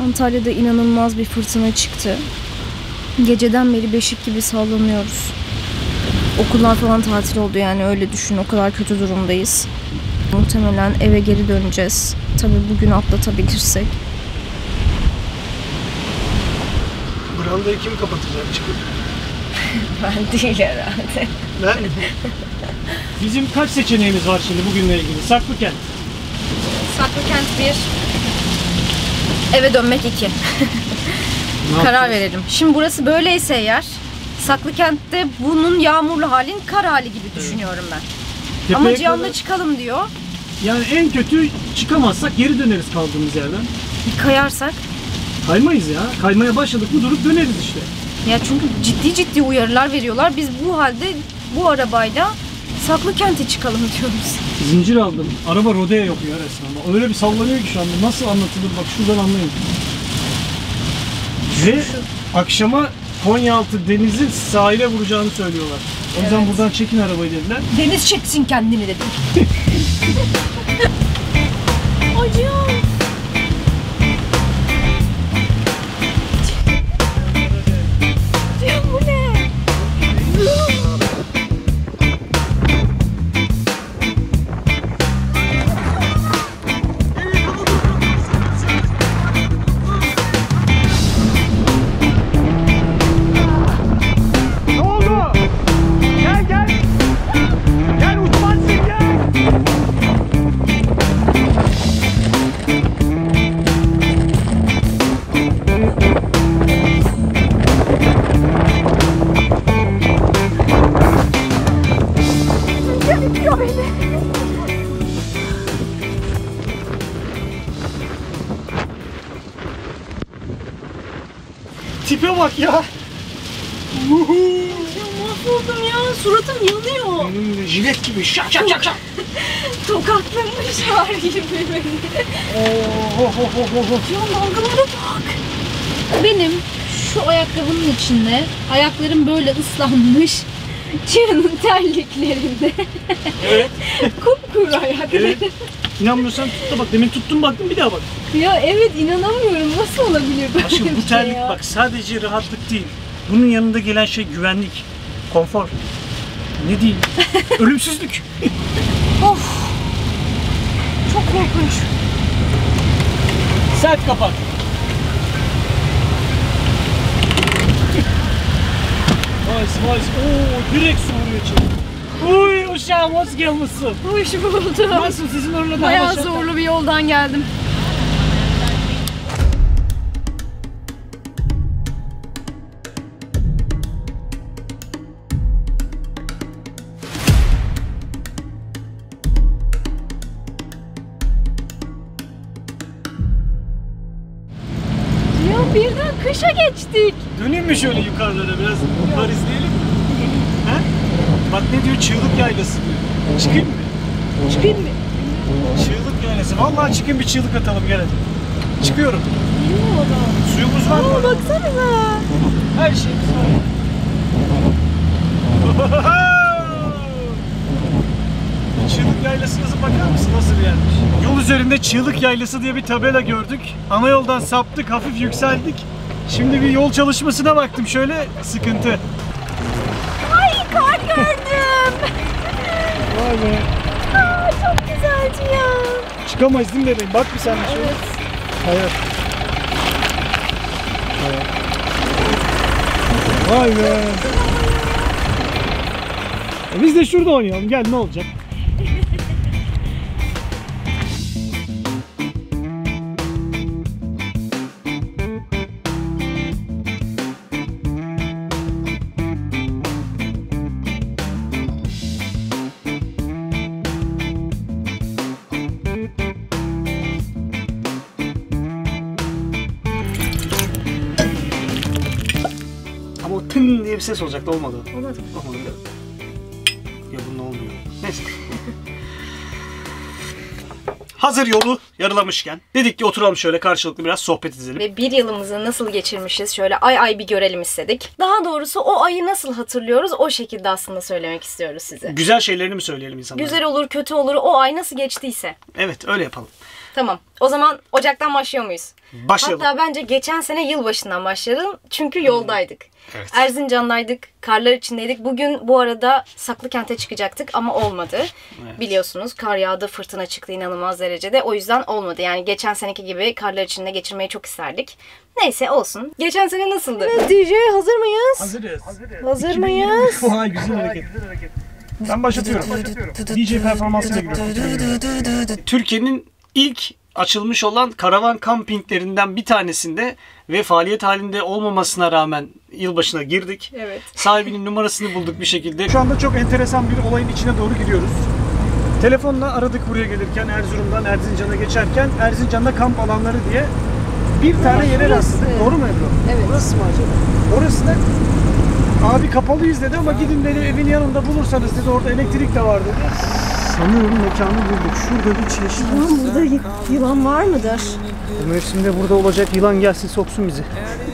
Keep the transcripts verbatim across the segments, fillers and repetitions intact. Antalya'da inanılmaz bir fırtına çıktı. Geceden beri beşik gibi sallanıyoruz. Okullar falan tatil oldu, yani öyle düşün. O kadar kötü durumdayız. Muhtemelen eve geri döneceğiz. Tabii bugün atlatabilirsek. Brandayı kim kapatacak çıkıp? Ben değil herhalde. Ben mi? Bizim kaç seçeneğimiz var şimdi bugünle ilgili? Saklıkent. Saklıkent bir. Eve dönmek iki. Karar verelim. Şimdi burası böyleyse eğer, Saklıkent'te bunun yağmurlu halin kar hali gibi düşünüyorum ben. Tepeye ama Cihan'la kadar... çıkalım diyor. Yani en kötü çıkamazsak geri döneriz kaldığımız yerden. Bir kayarsak? Kaymayız ya. Kaymaya başladık mı durup döneriz işte. Ya çünkü ciddi ciddi uyarılar veriyorlar. Biz bu halde bu arabayla Saklıkent'e çıkalım diyoruz. Zincir aldım. Araba rodeo yapıyor resmen. Öyle bir sallanıyor ki şu anda. Nasıl anlatılır? Bak şuradan anlayın. Ve akşama Konyaaltı denizin sahile vuracağını söylüyorlar. O yüzden evet, buradan çekin arabayı dediler. Deniz çeksin kendini dedim. Acıyor. Tipe bak ya. Uhu. Ya mahvoldum ya. Suratım yanıyor. Hmm, jilet gibi şak şak şak şak. Tokatlamışlar gibi beni. Oh, oh, oh, oh. Ya dalgalara bak. Benim şu ayakkabının içinde ayaklarım böyle ıslanmış. Cihan'ın terliklerinde. Evet. Kupkuru ayakları. Evet. İnanmıyorsan tut da bak. Demin tuttum baktım, bir daha bak. Ya evet, inanamıyorum. Nasıl olabilir böyle aşkım, bu terlik ya? Bak sadece rahatlık değil. Bunun yanında gelen şey güvenlik, konfor. Ne diyeyim? Ölümsüzlük. Of. Çok korkunç. Sert kapak. Vaz vaz. Ooo direkt su vuruyor içeri. Uy uşağım, hoş gelmişsin. Hoş buldum. Nasılsın? Sizin oradan bayağı zorlu bir yoldan geldim. Ya birden kışa geçtik. Döneyim mi şöyle yukarılara biraz? Bunlar izleyelim. Bak ne diyor? Çıldır yaylası diyor. Çıkayım mı? Çıkayım mı? Çıldır yaylası. Vallahi çıkayım, bir çığlık atalım gel hadi. Çıkıyorum. Bilmiyorum adam. Suyumuz var mı? Baksanıza. Her şeyimiz var. Çığlık yaylasınıza bakar mısın? Nasıl bir yermiş? Yol üzerinde Çığlık Yaylası diye bir tabela gördük. Ana yoldan saptık, hafif yükseldik. Şimdi bir yol çalışmasına baktım. Şöyle sıkıntı. Kar gördüm. Vay be. Aa, çok güzeldi ya. Çıkamayız değil mi bebeğim? Bak bir sen de şöyle. Hayır. Hayır. Vay be. E biz de şurada oynayalım. Gel ne olacak? Diye bir ses olacaktı, olmadı. Olmadı. Olmadı. Ya bununla olmuyor. Neyse. Hazır yolu yarılamışken dedik ki oturalım şöyle karşılıklı biraz sohbet edelim. Ve bir yılımızı nasıl geçirmişiz şöyle ay ay bir görelim istedik. Daha doğrusu o ayı nasıl hatırlıyoruz o şekilde aslında söylemek istiyoruz size. Güzel şeylerini mi söyleyelim insanlara? Güzel olur, kötü olur, o ay nasıl geçtiyse. Evet öyle yapalım. Tamam. O zaman Ocak'tan başlıyor muyuz? Başlayalım. Hatta bence geçen sene yılbaşından başlayalım. Çünkü yoldaydık. Evet. Erzincan'daydık. Karlar içindeydik. Bugün bu arada Saklıkent'e çıkacaktık ama olmadı. Evet. Biliyorsunuz kar yağdı, fırtına çıktı inanılmaz derecede. O yüzden olmadı. Yani geçen seneki gibi karlar içinde geçirmeyi çok isterdik. Neyse olsun. Geçen sene nasıldı? Evet, D J hazır mıyız? Hazırız. Hazırız. Hazır mıyız? Vay güzel hareket. Güzel hareket. Ben başlatıyorum. D J performansına giriyorum. Türkiye'nin ilk açılmış olan karavan kampinglerinden bir tanesinde ve faaliyet halinde olmamasına rağmen yılbaşına girdik. Evet. Sahibinin numarasını bulduk bir şekilde. Şu anda çok enteresan bir olayın içine doğru giriyoruz. Telefonla aradık buraya gelirken, Erzurum'dan Erzincan'a geçerken Erzincan'da kamp alanları diye bir tane yere rastladık. Doğru mu Ebru? Evet. Burası mı acaba? Orası da abi kapalıyız dedi ama gidin dedi, evin yanında bulursanız dedi, orada elektrik de var dedi. Sanıyorum mekanı bulduk. Şurada bir çeşit. Ulan burada yılan var mıdır? Bu mevsimde burada olacak, yılan gelsin soksun bizi.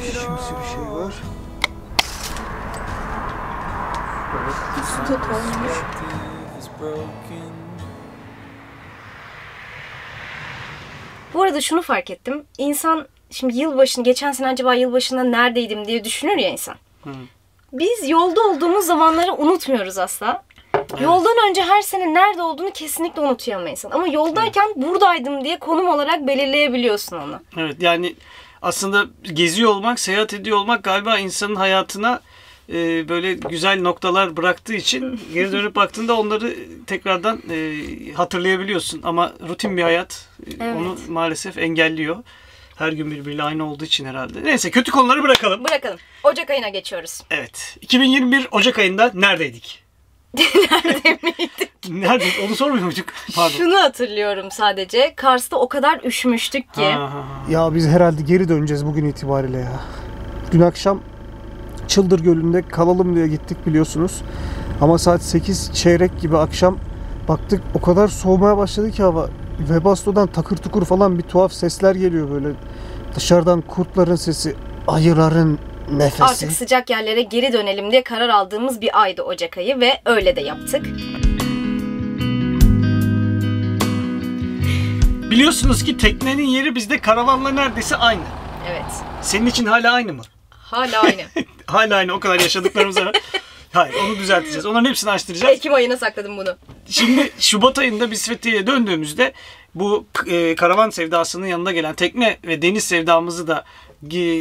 Şimsi bir şey var. Su da olmuş. Bu arada şunu fark ettim. İnsan şimdi yılbaşını, geçen sene acaba yılbaşında neredeydim diye düşünür ya insan. Hı. Biz yolda olduğumuz zamanları unutmuyoruz asla. Evet. Yoldan önce her sene nerede olduğunu kesinlikle unutuyamayız. Ama yoldayken evet, buradaydım diye konum olarak belirleyebiliyorsun onu. Evet, yani aslında geziyor olmak, seyahat ediyor olmak galiba insanın hayatına e, böyle güzel noktalar bıraktığı için geri dönüp baktığında onları tekrardan e, hatırlayabiliyorsun. Ama rutin bir hayat evet, onu maalesef engelliyor. Her gün birbiriyle aynı olduğu için herhalde. Neyse, kötü konuları bırakalım. Bırakalım. Ocak ayına geçiyoruz. Evet. iki bin yirmi bir Ocak ayında neredeydik? Nerede miydik? Nerede? Onu sormuyor muyduk? Pardon. Şunu hatırlıyorum sadece. Kars'ta o kadar üşümüştük ki. Ha, ha, ha. Ya biz herhalde geri döneceğiz bugün itibariyle ya. Dün akşam Çıldır Gölü'nde kalalım diye gittik biliyorsunuz. Ama saat sekiz çeyrek gibi akşam baktık o kadar soğumaya başladı ki hava. Webasto'dan takır tukur falan bir tuhaf sesler geliyor böyle. Dışarıdan kurtların sesi, ayıların nefesi. Artık sıcak yerlere geri dönelim diye karar aldığımız bir aydı Ocak ayı ve öyle de yaptık. Biliyorsunuz ki teknenin yeri bizde karavanla neredeyse aynı. Evet. Senin için hala aynı mı? Hala aynı. Hala aynı, o kadar yaşadıklarımız var. Hayır, onu düzelteceğiz. Onların hepsini açtıracağız. Ekim ayına sakladım bunu. Şimdi Şubat ayında biz Fethiye'ye döndüğümüzde bu e, karavan sevdasının yanında gelen tekne ve deniz sevdamızı da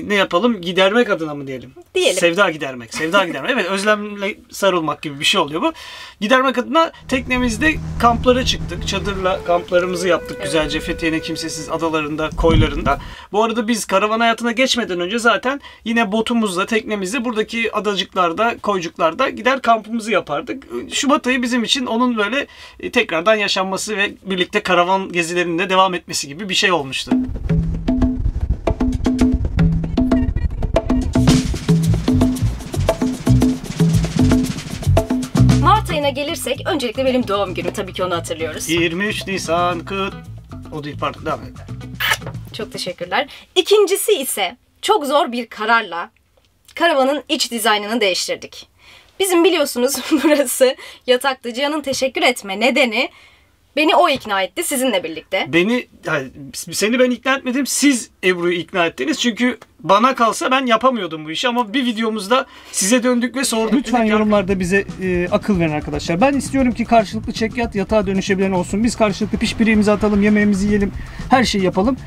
ne yapalım? Gidermek adına mı diyelim? Diyelim. Sevda gidermek. Sevda gidermek. Evet, özlemle sarılmak gibi bir şey oluyor bu. Gidermek adına teknemizde kamplara çıktık. Çadırla kamplarımızı yaptık güzelce. Fethiye'nin kimsesiz adalarında, koylarında. Bu arada biz karavan hayatına geçmeden önce zaten yine botumuzla, teknemizle buradaki adacıklarda, koycuklarda gider kampımızı yapardık. Şubat ayı bizim için onun böyle tekrardan yaşanması ve birlikte karavan gezilerinin de devam etmesi gibi bir şey olmuştu. Gelirsek öncelikle benim doğum günüm, tabii ki onu hatırlıyoruz. yirmi üç Nisan kıt... O değil, pardon, devam edelim. Çok teşekkürler. İkincisi ise çok zor bir kararla karavanın iç dizaynını değiştirdik. Bizim biliyorsunuz burası yataklı. Cihan'ın teşekkür etme nedeni beni o ikna etti sizinle birlikte. Beni, yani seni ben ikna etmedim, siz Ebru'yu ikna ettiniz çünkü bana kalsa ben yapamıyordum bu işi ama bir videomuzda size döndük ve sorduk. Lütfen yorumlarda bize e, akıl verin arkadaşlar. Ben istiyorum ki karşılıklı çekyat yatağa dönüşebilen olsun. Biz karşılıklı pişbiriğimizi atalım, yemeğimizi yiyelim, her şeyi yapalım.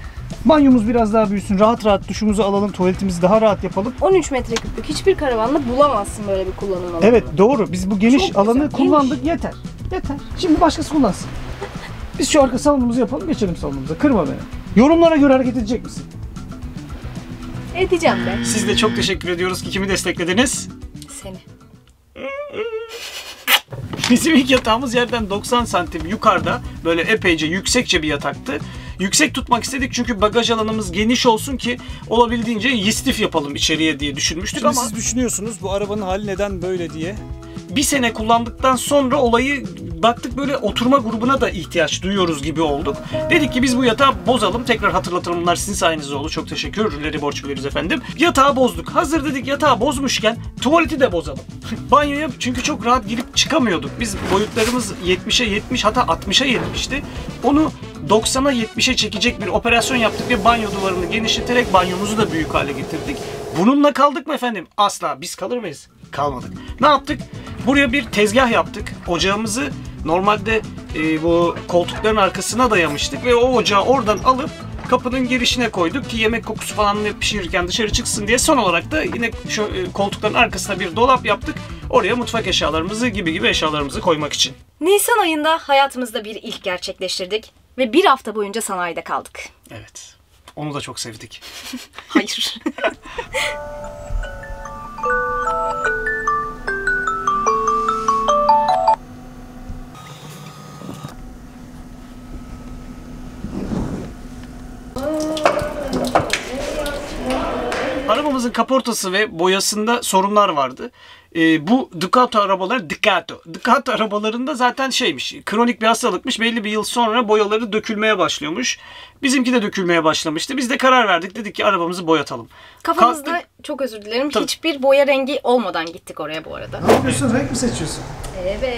Banyomuz biraz daha büyüsün, rahat rahat duşumuzu alalım, tuvaletimizi daha rahat yapalım. on üç metreküplük hiçbir karavanla bulamazsın böyle bir kullanım alanı. Evet doğru, biz bu geniş çok alanı güzel, kullandık geniş. Yeter. Yeter. Şimdi başkası kullansın. Biz şu arka salonumuzu yapalım, geçelim salonumuza. Kırma beni. Yorumlara göre hareket edecek misin? Edeceğim ben. Siz de çok teşekkür ediyoruz ki kimi desteklediniz? Seni. Bizim ilk yatağımız yerden doksan santim yukarıda, böyle epeyce yüksekçe bir yataktı. Yüksek tutmak istedik çünkü bagaj alanımız geniş olsun ki olabildiğince yistif yapalım içeriye diye düşünmüştük. Şimdi ama siz düşünüyorsunuz bu arabanın hali neden böyle diye. Bir sene kullandıktan sonra olayı baktık böyle oturma grubuna da ihtiyaç duyuyoruz gibi olduk. Dedik ki biz bu yatağı bozalım. Tekrar hatırlatalım, bunlar sizin sayenizde oldu. Çok teşekkürleri borçluyuz efendim. Yatağı bozduk. Hazır dedik yatağı bozmuşken tuvaleti de bozalım. Banyoya çünkü çok rahat girip çıkamıyorduk. Biz boyutlarımız yetmişe yetmiş hatta altmışa yetmişti. Onu doksana yetmişe çekecek bir operasyon yaptık ve banyo duvarını genişleterek banyomuzu da büyük hale getirdik. Bununla kaldık mı efendim? Asla. Biz kalır mıyız? Kalmadık. Ne yaptık? Buraya bir tezgah yaptık. Ocağımızı normalde e, bu koltukların arkasına dayamıştık ve o ocağı oradan alıp kapının girişine koyduk ki yemek kokusu falan pişirirken dışarı çıksın diye. Son olarak da yine şu e, koltukların arkasına bir dolap yaptık. Oraya mutfak eşyalarımızı gibi gibi eşyalarımızı koymak için. Nisan ayında hayatımızda bir ilk gerçekleştirdik ve bir hafta boyunca sanayide kaldık. Evet. Onu da çok sevdik. Hayır. Arabamızın kaportası ve boyasında sorunlar vardı. E, bu Ducato arabaları, Ducato. Ducato arabalarında zaten şeymiş, kronik bir hastalıkmış. Belli bir yıl sonra boyaları dökülmeye başlıyormuş. Bizimki de dökülmeye başlamıştı. Biz de karar verdik. Dedik ki arabamızı boyatalım. Kafamızda Kalktık. Çok özür dilerim. Tabii. Hiçbir boya rengi olmadan gittik oraya bu arada. Ne yapıyorsun? Renk mi seçiyorsun? Evet.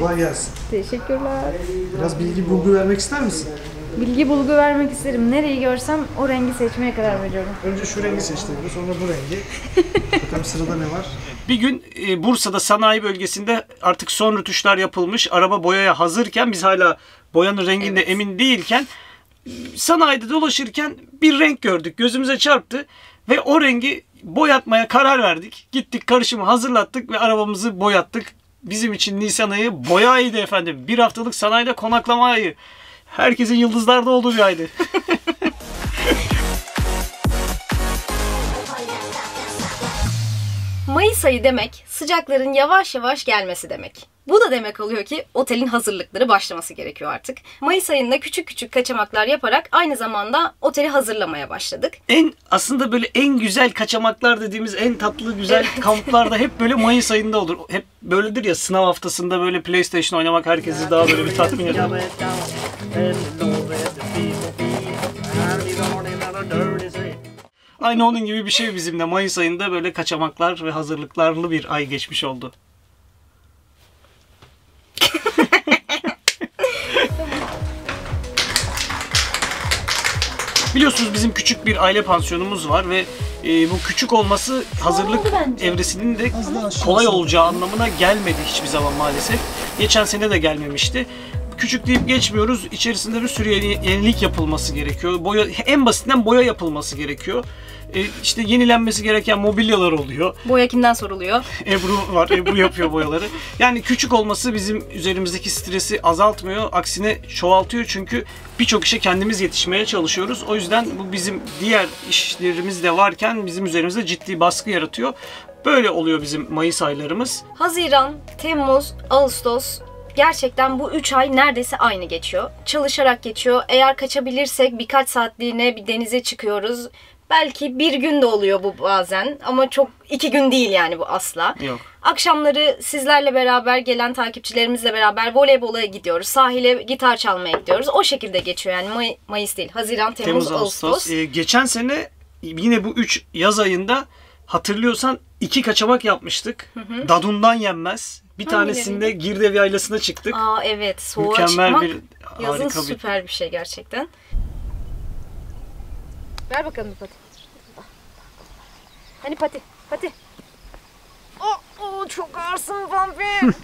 Kolay gelsin. Teşekkürler. Biraz bilgi bulgu vermek ister misin? Bilgi bulgu vermek isterim. Nereyi görsem o rengi seçmeye karar veriyorum. Önce şu rengi seçtim, sonra bu rengi. Bakalım sırada ne var? Bir gün e, Bursa'da sanayi bölgesinde artık son rötuşlar yapılmış. Araba boyaya hazırken, biz hala boyanın renginde evet. emin değilken, sanayide dolaşırken bir renk gördük. Gözümüze çarptı ve o rengi boyatmaya karar verdik. Gittik, karışımı hazırlattık ve arabamızı boyattık. Bizim için Nisan ayı boya ayıydı efendim. Bir haftalık sanayide konaklama ayı. Herkesin yıldızlarda olduğu bir aydı. Mayıs ayı demek, sıcakların yavaş yavaş gelmesi demek. Bu da demek oluyor ki otelin hazırlıkları başlaması gerekiyor artık. Mayıs ayında küçük küçük kaçamaklar yaparak aynı zamanda oteli hazırlamaya başladık. En aslında böyle en güzel kaçamaklar dediğimiz en tatlı güzel kamplarda hep böyle Mayıs ayında olur. Hep böyledir ya, sınav haftasında böyle PlayStation oynamak herkesi daha böyle bir tatmin eder. Aynı onun gibi bir şey bizim de Mayıs ayında böyle kaçamaklar ve hazırlıklarlı bir ay geçmiş oldu. Biliyorsunuz bizim küçük bir aile pansiyonumuz var ve e, bu küçük olması hazırlık evresinin de kolay olacağı anlamına gelmedi hiçbir zaman maalesef. Geçen sene de gelmemişti. Küçük deyip geçmiyoruz. İçerisinde bir sürü yenilik yapılması gerekiyor. Boya, en basitinden boya yapılması gerekiyor. E, işte yenilenmesi gereken mobilyalar oluyor. Boya kimden soruluyor? Ebru var. Ebru yapıyor boyaları. Yani küçük olması bizim üzerimizdeki stresi azaltmıyor. Aksine çoğaltıyor çünkü birçok işe kendimiz yetişmeye çalışıyoruz. O yüzden bu bizim diğer işlerimiz de varken bizim üzerimizde ciddi baskı yaratıyor. Böyle oluyor bizim Mayıs aylarımız. Haziran, Temmuz, Ağustos... Gerçekten bu üç ay neredeyse aynı geçiyor. Çalışarak geçiyor. Eğer kaçabilirsek birkaç saatliğine bir denize çıkıyoruz. Belki bir gün de oluyor bu bazen ama çok iki gün değil yani bu asla. Yok. Akşamları sizlerle beraber gelen takipçilerimizle beraber voleybola gidiyoruz. Sahile gitar çalmaya gidiyoruz. O şekilde geçiyor yani May Mayıs değil. Haziran, Temmuz, Temmuz Ağustos. Ağustos. Ee, geçen sene yine bu üç yaz ayında hatırlıyorsan iki kaçamak yapmıştık. Hı hı. Dadundan yenmez. Bir Hangi tanesinde yerinde? Girdev yaylasına çıktık. Aa evet, soğuğa Mükemmel çıkmak bir, yazın harika süper bir... bir şey gerçekten. Ver bakalım Pati. Hani Pati, Pati. Oh, oh çok ağırsın vampir.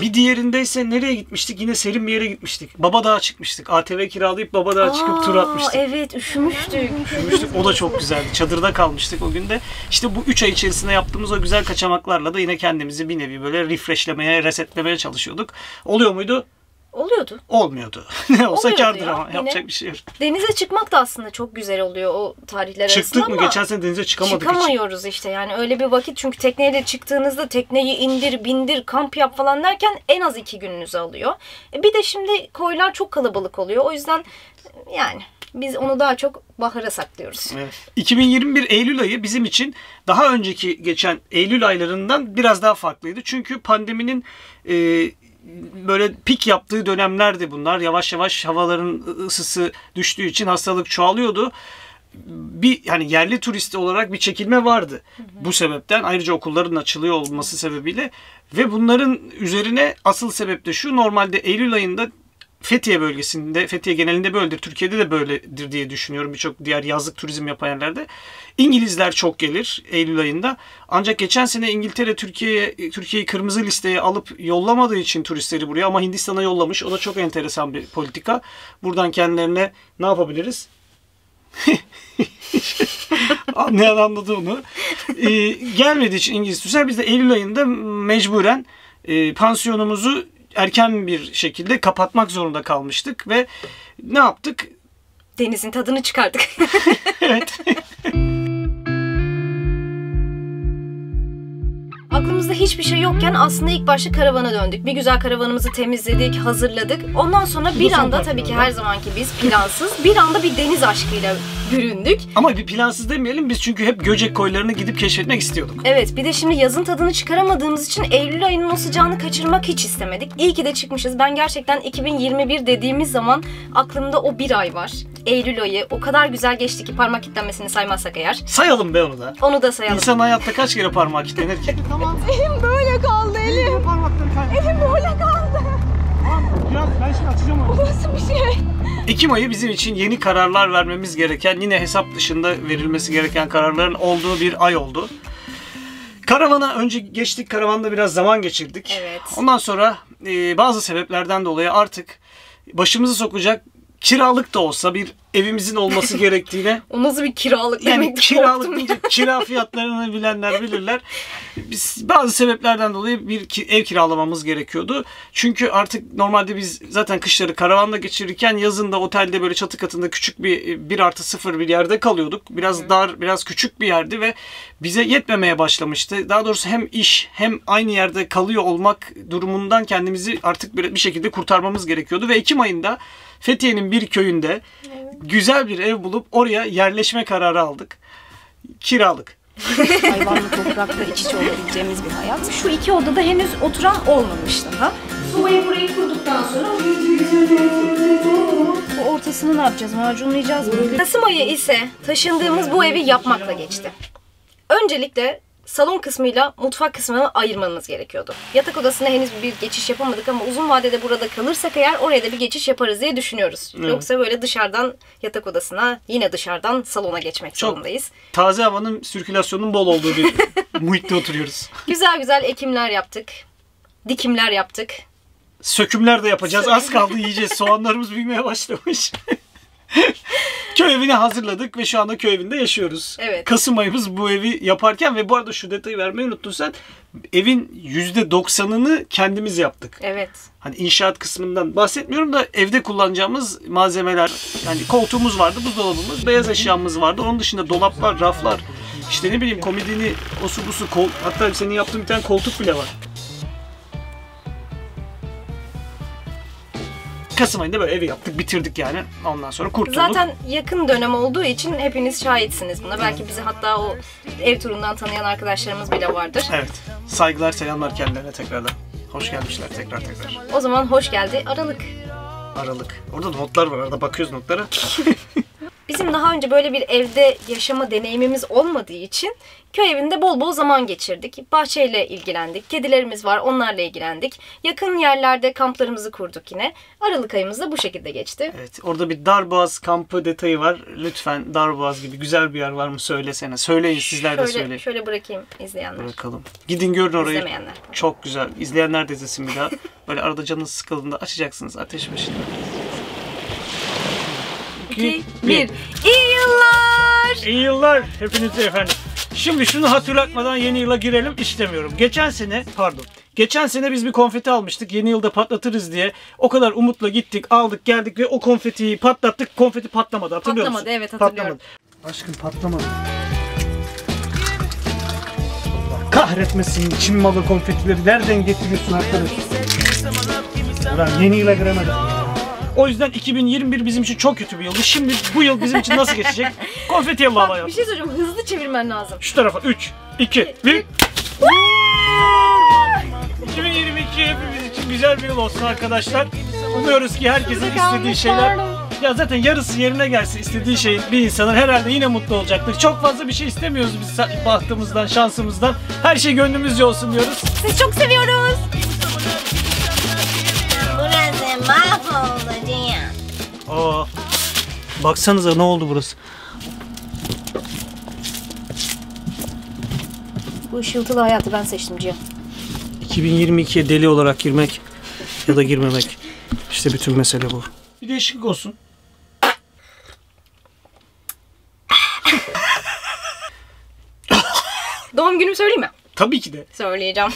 Bir diğerindeyse nereye gitmiştik? Yine serin bir yere gitmiştik. Baba Dağ'a çıkmıştık. A T V kiralayıp Baba Dağ'a çıkıp tur atmıştık. Evet, üşümüştük. Üşümüştük. O da çok güzeldi. Çadırda kalmıştık o gün de. İşte bu üç ay içerisinde yaptığımız o güzel kaçamaklarla da yine kendimizi bir nevi böyle refreshlemeye, resetlemeye çalışıyorduk. Oluyor muydu? Oluyordu. Olmuyordu. Ne olsa kârdır ya, ama yine. Yapacak bir şey yok. Denize çıkmak da aslında çok güzel oluyor o tarihler arasında. Çıktık mı? Geçen sene denize çıkamadık. Çıkamıyoruz hiç. işte yani öyle bir vakit çünkü tekneyle çıktığınızda tekneyi indir, bindir, kamp yap falan derken en az iki gününüzü alıyor. E bir de şimdi koylar çok kalabalık oluyor. O yüzden yani biz onu daha çok bahara saklıyoruz. Evet. iki bin yirmi bir Eylül ayı bizim için daha önceki geçen Eylül aylarından biraz daha farklıydı. Çünkü pandeminin e, böyle pik yaptığı dönemlerdi bunlar. Yavaş yavaş havaların ısısı düştüğü için hastalık çoğalıyordu. Bir yani yerli turist olarak bir çekilme vardı. Hı hı. Bu sebepten ayrıca okulların açılıyor olması sebebiyle ve bunların üzerine asıl sebep de şu: normalde Eylül ayında Fethiye bölgesinde, Fethiye genelinde böyledir. Türkiye'de de böyledir diye düşünüyorum. Birçok diğer yazlık turizm yapan yerlerde. İngilizler çok gelir Eylül ayında. Ancak geçen sene İngiltere Türkiye'ye Türkiye'yi kırmızı listeye alıp yollamadığı için turistleri buraya, ama Hindistan'a yollamış. O da çok enteresan bir politika. Buradan kendilerine ne yapabiliriz? Anlayan anladı onu. Ee, gelmediği için İngiliz turistler, biz de Eylül ayında mecburen e, pansiyonumuzu erken bir şekilde kapatmak zorunda kalmıştık ve ne yaptık? Denizin tadını çıkardık. Evet. Aklımızda hiçbir şey yokken aslında ilk başta karavana döndük. Bir güzel karavanımızı temizledik, hazırladık. Ondan sonra bir anda tabii ki her zamanki biz plansız, bir anda bir deniz aşkıyla büründük. Ama bir plansız demeyelim biz, çünkü hep Göcek koylarını gidip keşfetmek istiyorduk. Evet, bir de şimdi yazın tadını çıkaramadığımız için Eylül ayının o sıcağını kaçırmak hiç istemedik. İyi ki de çıkmışız. Ben gerçekten iki bin yirmi bir dediğimiz zaman aklımda o bir ay var. Eylül ayı o kadar güzel geçti ki, parmak kitlenmesini saymazsak eğer. Sayalım be onu da. Onu da sayalım. İnsan hayatta kaç kere parmak kitlenir ki? Tamam. Elim böyle kaldı, elim. Parmakları kaydı. Elim böyle kaldı. Tamam, biraz ben şimdi açacağım onu. O nasıl bir şey? Ekim ayı bizim için yeni kararlar vermemiz gereken, yine hesap dışında verilmesi gereken kararların olduğu bir ay oldu. Karavana önce geçtik, karavanda biraz zaman geçirdik. Evet. Ondan sonra e, bazı sebeplerden dolayı artık başımızı sokacak, kiralık da olsa bir evimizin olması gerektiğine... O nasıl bir kiralık demek? Yani kiralık deyince kira fiyatlarını bilenler bilirler. Biz bazı sebeplerden dolayı bir ev kiralamamız gerekiyordu. Çünkü artık normalde biz zaten kışları karavanda geçirirken yazın da otelde böyle çatı katında küçük bir bir artı sıfır bir yerde kalıyorduk. Biraz dar, biraz küçük bir yerdi ve bize yetmemeye başlamıştı. Daha doğrusu hem iş hem aynı yerde kalıyor olmak durumundan kendimizi artık bir şekilde kurtarmamız gerekiyordu. Ve Ekim ayında Fethiye'nin bir köyünde güzel bir ev bulup oraya yerleşme kararı aldık. Kiralık. Hayvanlı toprakla iç içe olabileceğimiz bir hayat. Şu iki odada henüz oturan olmamıştı daha. Sobayı burayı kurduktan sonra bu ortasını ne yapacağız? Macunlayacağız mı? Kasım ayı ise taşındığımız bu evi yapmakla geçti. Öncelikle salon kısmıyla mutfak kısmını ayırmamız gerekiyordu. Yatak odasına henüz bir geçiş yapamadık ama uzun vadede burada kalırsak eğer oraya da bir geçiş yaparız diye düşünüyoruz. Evet. Yoksa böyle dışarıdan yatak odasına, yine dışarıdan salona geçmek çok zorundayız. Taze havanın, sirkülasyonun bol olduğu bir muhitte oturuyoruz. Güzel güzel ekimler yaptık. Dikimler yaptık. Sökümler de yapacağız. Az kaldı, yiyeceğiz. Soğanlarımız büyümeye başlamış. Köy evini hazırladık ve şu anda köy evinde yaşıyoruz. Evet. Kasım ayımız bu evi yaparken ve bu arada şu detayı vermeyi unuttun sen. Evin yüzde doksanını kendimiz yaptık. Evet. Hani inşaat kısmından bahsetmiyorum da evde kullanacağımız malzemeler, yani koltuğumuz vardı, buzdolabımız, beyaz eşyamız vardı. Onun dışında dolaplar, raflar, işte ne bileyim komodini, osu busu, kol, hatta senin yaptığın bir tane koltuk bile var. Kasım ayında böyle evi yaptık, bitirdik yani. Ondan sonra kurtulduk. Zaten yakın dönem olduğu için hepiniz şahitsiniz buna. Belki bizi hatta o ev turundan tanıyan arkadaşlarımız bile vardır. Evet. Saygılar, selamlar kendilerine tekrardan. Hoş gelmişler tekrar tekrar. O zaman hoş geldi Aralık. Aralık. Orada notlar var. Arada bakıyoruz notlara. Bizim daha önce böyle bir evde yaşama deneyimimiz olmadığı için köy evinde bol bol zaman geçirdik. Bahçeyle ilgilendik. Kedilerimiz var, onlarla ilgilendik. Yakın yerlerde kamplarımızı kurduk yine. Aralık ayımız da bu şekilde geçti. Evet, orada bir Darboğaz kampı detayı var. Lütfen Darboğaz gibi güzel bir yer var mı söylesene. Söyleyin, sizler de söyleyin. Şöyle bırakayım izleyenler. Bırakalım. Gidin görün orayı. İzlemeyenler. Çok güzel. İzleyenler de izlesin bir daha. Böyle arada canınız sıkıldığında açacaksınız ateş başında. iki, bir. İyi yıllar! İyi yıllar hepinize efendim. Şimdi şunu hatırlatmadan yeni yıla girelim istemiyorum. Geçen sene, pardon, geçen sene biz bir konfeti almıştık. Yeni yılda patlatırız diye. O kadar umutla gittik, aldık, geldik ve o konfetiyi patlattık. Konfeti patlamadı, hatırlıyor musun? Patlamadı, evet hatırlıyorum. Patlamadı. Aşkım patlamadı. Allah kahretmesin, Çin malı konfetileri nereden getiriyorsun arkadaş? Ulan yeni yıla giremedim. O yüzden iki bin yirmi bir bizim için çok kötü bir yıldı. Şimdi bu yıl bizim için nasıl geçecek? Konfetiye mi alayım? Bir şey söyleyeceğim, hızlı çevirmen lazım. Şu tarafa üç, iki, bir. iki bin yirmi iki hepimiz için güzel bir yıl olsun arkadaşlar. Umuyoruz ki herkesin istediği şeyler... Ya zaten yarısı yerine gelsin istediği şey bir insanın, herhalde yine mutlu olacaktır. Çok fazla bir şey istemiyoruz biz bahtımızdan, şansımızdan. Her şey gönlümüzce olsun diyoruz. Sizi çok seviyoruz. Burası mahvoldu. Aa, baksanıza ne oldu burası. Bu ışıltılı hayatı ben seçtim Cihan. iki bin yirmi ikiye deli olarak girmek ya da girmemek. İşte bütün mesele bu. Bir değişiklik olsun. Doğum günümü söyleyeyim mi? Tabii ki de. Söyleyeceğim.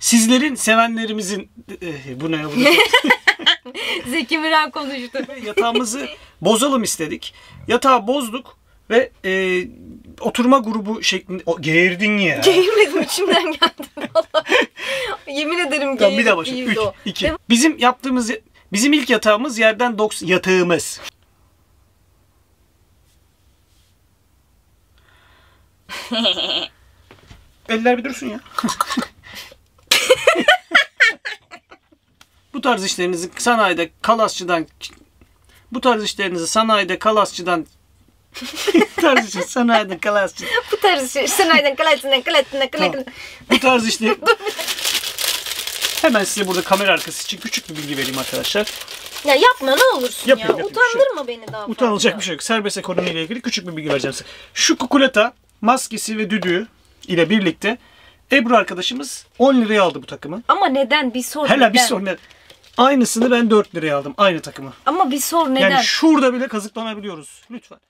Sizlerin, sevenlerimizin... E, bu ne ya? Zeki Müren konuştu. Yatağımızı bozalım istedik. Yatağı bozduk ve e, oturma grubu şeklinde... O, geğirdin ya. Geğirmedim, içimden geldi valla. Yemin ederim geğirdim. Bir daha başlayalım. Üç, iki. Bizim yaptığımız... Bizim ilk yatağımız yerden doksan... Yatağımız. Eller bir dursun ya. Bu tarz işlerinizi sanayide kalasçıdan bu tarz işlerinizi sanayide kalasçıdan bu tarz işler sanayiden kalasçı bu tarz işler sanayiden kalasçıdan kalasçıdan kalasçıdan bu tarz işler hemen size burada kamera arkası için küçük bir bilgi vereyim arkadaşlar. Ya yapma ne olursun yapayım, ya. Yapayım, utandırma şey. Beni daha. Utanılacak fazla. Bir şey yok. Serbest ekonomiyle ilgili küçük bir bilgi vereceğim size. Şu kukulata maskesi ve düdüğü ile birlikte Ebru arkadaşımız on liraya aldı bu takımı. Ama neden? Bir sor hele neden? Bir sor neden? Aynısını ben dört liraya aldım. Aynı takımı. Ama bir sor neden? Yani şurada bile kazıklanabiliyoruz. Lütfen.